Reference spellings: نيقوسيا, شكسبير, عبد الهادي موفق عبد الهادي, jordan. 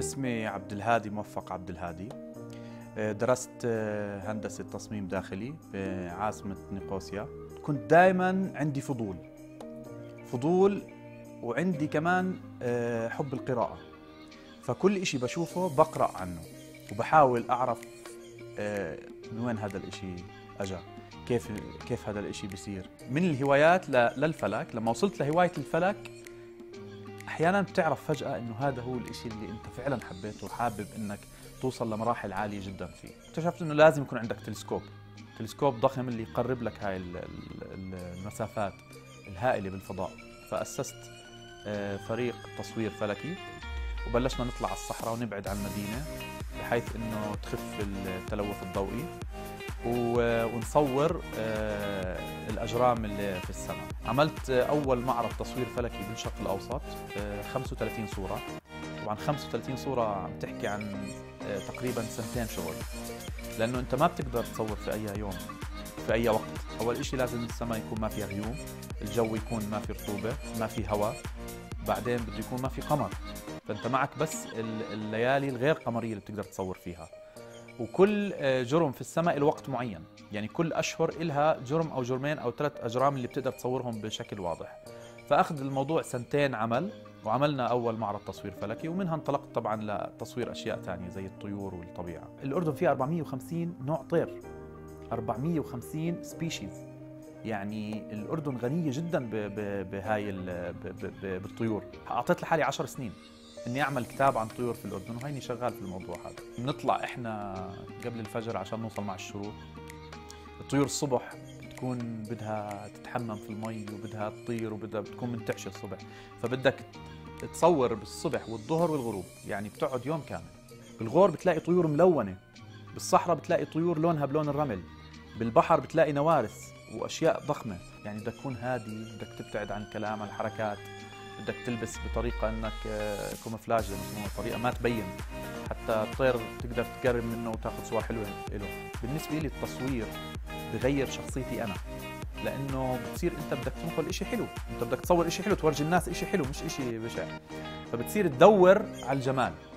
اسمي عبد الهادي موفق عبد الهادي. درست هندسة تصميم داخلي بعاصمة نيقوسيا. كنت دائما عندي فضول وعندي كمان حب القراءة، فكل إشي بشوفه بقرأ عنه وبحاول أعرف من وين هذا الإشي أجا، كيف هذا الإشي بيصير. من الهوايات للفلك، لما وصلت لهواية الفلك أحياناً بتعرف فجأة إنه هذا هو الإشي اللي أنت فعلاً حبيته وحابب إنك توصل لمراحل عالية جداً فيه. اكتشفت إنه لازم يكون عندك تلسكوب ضخم اللي يقرب لك هاي المسافات الهائلة بالفضاء. فأسست فريق تصوير فلكي وبلشنا نطلع على الصحراء ونبعد عن المدينة بحيث إنه تخف التلوث الضوئي ونصور الأجرام اللي في السماء. عملت أول معرض تصوير فلكي بالشرق الأوسط، 35 صورة. طبعاً 35 صورة عم تحكي عن تقريباً سنتين شغل، لأنه أنت ما بتقدر تصور في أي يوم في أي وقت. أول إشي لازم السماء يكون ما فيها غيوم، الجو يكون ما في رطوبة، ما في هواء، بعدين بده يكون ما في قمر، فأنت معك بس الليالي الغير قمرية اللي بتقدر تصور فيها. وكل جرم في السماء الوقت معين، يعني كل أشهر إلها جرم أو جرمين أو 3 أجرام اللي بتقدر تصورهم بشكل واضح. فأخذ الموضوع 2 سنين عمل، وعملنا أول معرض تصوير فلكي، ومنها انطلقت طبعاً لتصوير أشياء ثانية زي الطيور والطبيعة. الأردن فيها 450 نوع طير، 450 سبيشيز، يعني الأردن غنية جداً بهاي بالطيور. أعطيت لحالي 10 سنين إني أعمل كتاب عن طيور في الأردن، وهيني شغال في الموضوع هذا. بنطلع إحنا قبل الفجر عشان نوصل مع الشروق. الطيور الصبح بتكون بدها تتحمم في المي وبدها تطير وبدها بتكون منتعشة الصبح، فبدك تصور بالصبح والظهر والغروب، يعني بتقعد يوم كامل. بالغور بتلاقي طيور ملونة، بالصحراء بتلاقي طيور لونها بلون الرمل، بالبحر بتلاقي نوارس وأشياء ضخمة. يعني بدك تكون هادي، بدك تبتعد عن الكلام عن الحركات، بدك تلبس بطريقة إنك كومفلاج، طريقة ما تبين، حتى الطير تقدر تقرب منه وتاخذ صور حلوة له. بالنسبة لي التصوير بغير شخصيتي أنا، لأنه بتصير أنت بدك تنقل إشي حلو، أنت بدك تصور إشي حلو، تورجي الناس إشي حلو مش إشي بشع، فبتصير تدور على الجمال.